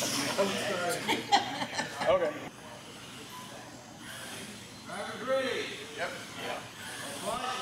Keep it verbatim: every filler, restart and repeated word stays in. Okay. Number three. Yep. Yeah.